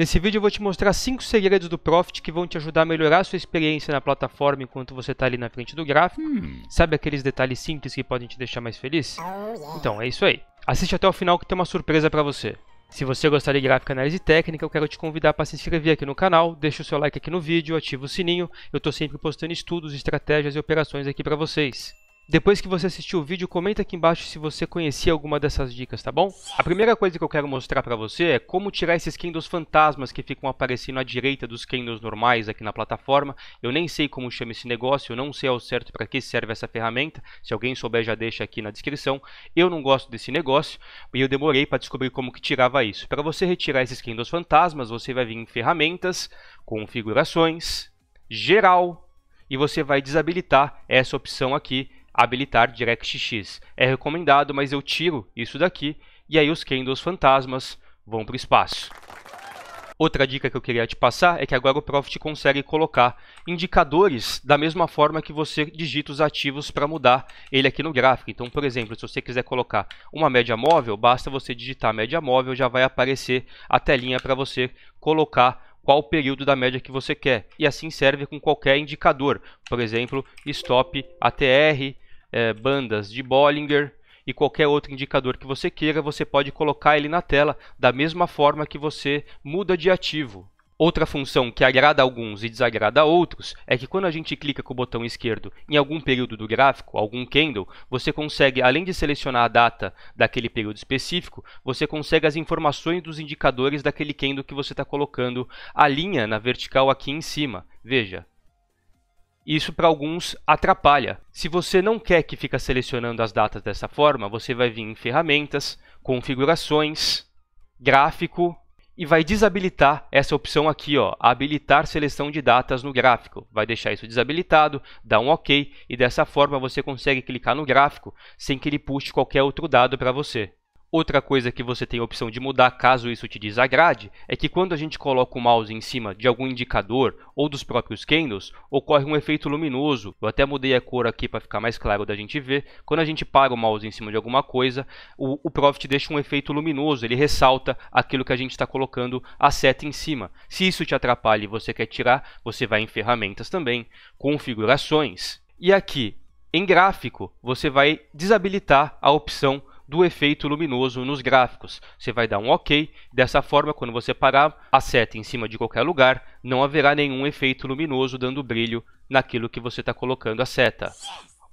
Nesse vídeo eu vou te mostrar 5 segredos do Profit que vão te ajudar a melhorar a sua experiência na plataforma enquanto você está ali na frente do gráfico. Sabe aqueles detalhes simples que podem te deixar mais feliz? Então é isso aí. Assiste até o final que tem uma surpresa para você. Se você gostar de gráfica, análise técnica, eu quero te convidar para se inscrever aqui no canal, deixa o seu like aqui no vídeo, ativa o sininho, eu estou sempre postando estudos, estratégias e operações aqui para vocês. Depois que você assistiu o vídeo, comenta aqui embaixo se você conhecia alguma dessas dicas, tá bom? A primeira coisa que eu quero mostrar pra você é como tirar esses candles fantasmas que ficam aparecendo à direita dos candles normais aqui na plataforma. Eu nem sei como chama esse negócio, eu não sei ao certo para que serve essa ferramenta. Se alguém souber, já deixa aqui na descrição. Eu não gosto desse negócio e eu demorei para descobrir como que tirava isso. Para você retirar esses candles fantasmas, você vai vir em ferramentas, configurações, geral, e você vai desabilitar essa opção aqui, habilitar DirectX. É recomendado, mas eu tiro isso daqui e aí os candles fantasmas vão para o espaço. Outra dica que eu queria te passar é que agora o Profit consegue colocar indicadores da mesma forma que você digita os ativos para mudar ele aqui no gráfico. Então, por exemplo, se você quiser colocar uma média móvel, basta você digitar média móvel, já vai aparecer a telinha para você colocar qual período da média que você quer. E assim serve com qualquer indicador. Por exemplo, stop ATR, bandas de Bollinger e qualquer outro indicador que você queira, você pode colocar ele na tela da mesma forma que você muda de ativo. Outra função que agrada a alguns e desagrada a outros é que quando a gente clica com o botão esquerdo em algum período do gráfico, algum candle, você consegue, além de selecionar a data daquele período específico, você consegue as informações dos indicadores daquele candle que você está colocando a linha na vertical aqui em cima. Veja. Isso para alguns atrapalha. Se você não quer que fica selecionando as datas dessa forma, você vai vir em ferramentas, configurações, gráfico, e vai desabilitar essa opção aqui, ó, habilitar seleção de datas no gráfico. Vai deixar isso desabilitado, dá um OK e dessa forma você consegue clicar no gráfico sem que ele puxe qualquer outro dado para você. Outra coisa que você tem a opção de mudar caso isso te desagrade é que quando a gente coloca o mouse em cima de algum indicador ou dos próprios candles, ocorre um efeito luminoso. Eu até mudei a cor aqui para ficar mais claro da gente ver. Quando a gente para o mouse em cima de alguma coisa, o Profit deixa um efeito luminoso, ele ressalta aquilo que a gente está colocando a seta em cima. Se isso te atrapalha e você quer tirar, você vai em ferramentas também, configurações. E aqui, em gráfico, você vai desabilitar a opção do efeito luminoso nos gráficos. Você vai dar um OK, dessa forma, quando você parar a seta em cima de qualquer lugar, não haverá nenhum efeito luminoso dando brilho naquilo que você está colocando a seta.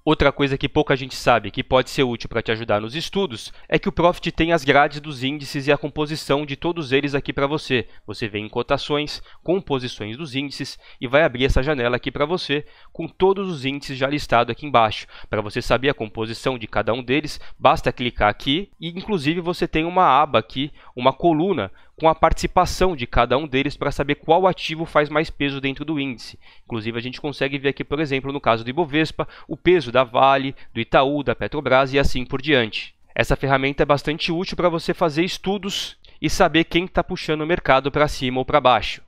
Outra coisa que pouca gente sabe que pode ser útil para te ajudar nos estudos é que o Profit tem as grades dos índices e a composição de todos eles aqui para você. Você vem em cotações, composições dos índices e vai abrir essa janela aqui para você com todos os índices já listados aqui embaixo. Para você saber a composição de cada um deles, basta clicar aqui e inclusive você tem uma aba aqui, uma coluna com a participação de cada um deles para saber qual ativo faz mais peso dentro do índice. Inclusive, a gente consegue ver aqui, por exemplo, no caso do Ibovespa, o peso da Vale, do Itaú, da Petrobras e assim por diante. Essa ferramenta é bastante útil para você fazer estudos e saber quem está puxando o mercado para cima ou para baixo.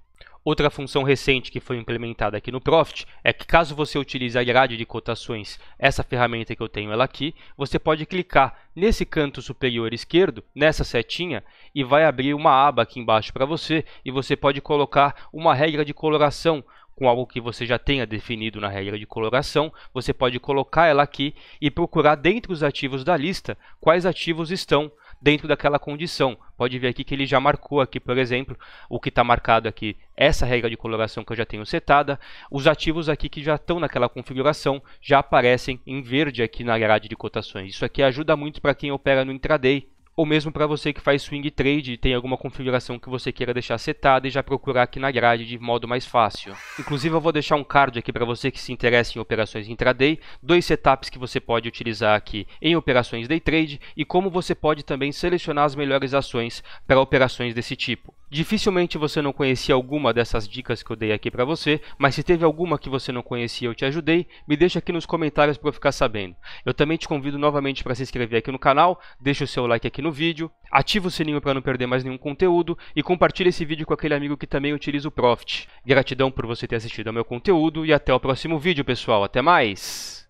Outra função recente que foi implementada aqui no Profit é que caso você utilize a grade de cotações, essa ferramenta que eu tenho ela aqui, você pode clicar nesse canto superior esquerdo, nessa setinha, e vai abrir uma aba aqui embaixo para você e você pode colocar uma regra de coloração com algo que você já tenha definido na regra de coloração, você pode colocar ela aqui e procurar dentre os ativos da lista quais ativos estão dentro daquela condição. Pode ver aqui que ele já marcou aqui, por exemplo, o que está marcado aqui, essa regra de coloração que eu já tenho setada, os ativos aqui que já estão naquela configuração já aparecem em verde aqui na grade de cotações. Isso aqui ajuda muito para quem opera no intraday, ou mesmo para você que faz swing trade e tem alguma configuração que você queira deixar setada e já procurar aqui na grade de modo mais fácil. Inclusive eu vou deixar um card aqui para você que se interessa em operações intraday, 2 setups que você pode utilizar aqui em operações day trade e como você pode também selecionar as melhores ações para operações desse tipo. Dificilmente você não conhecia alguma dessas dicas que eu dei aqui para você, mas se teve alguma que você não conhecia e eu te ajudei, me deixa aqui nos comentários para eu ficar sabendo. Eu também te convido novamente para se inscrever aqui no canal, deixa o seu like aqui no vídeo, ativa o sininho para não perder mais nenhum conteúdo e compartilha esse vídeo com aquele amigo que também utiliza o Profit. Gratidão por você ter assistido ao meu conteúdo e até o próximo vídeo, pessoal. Até mais!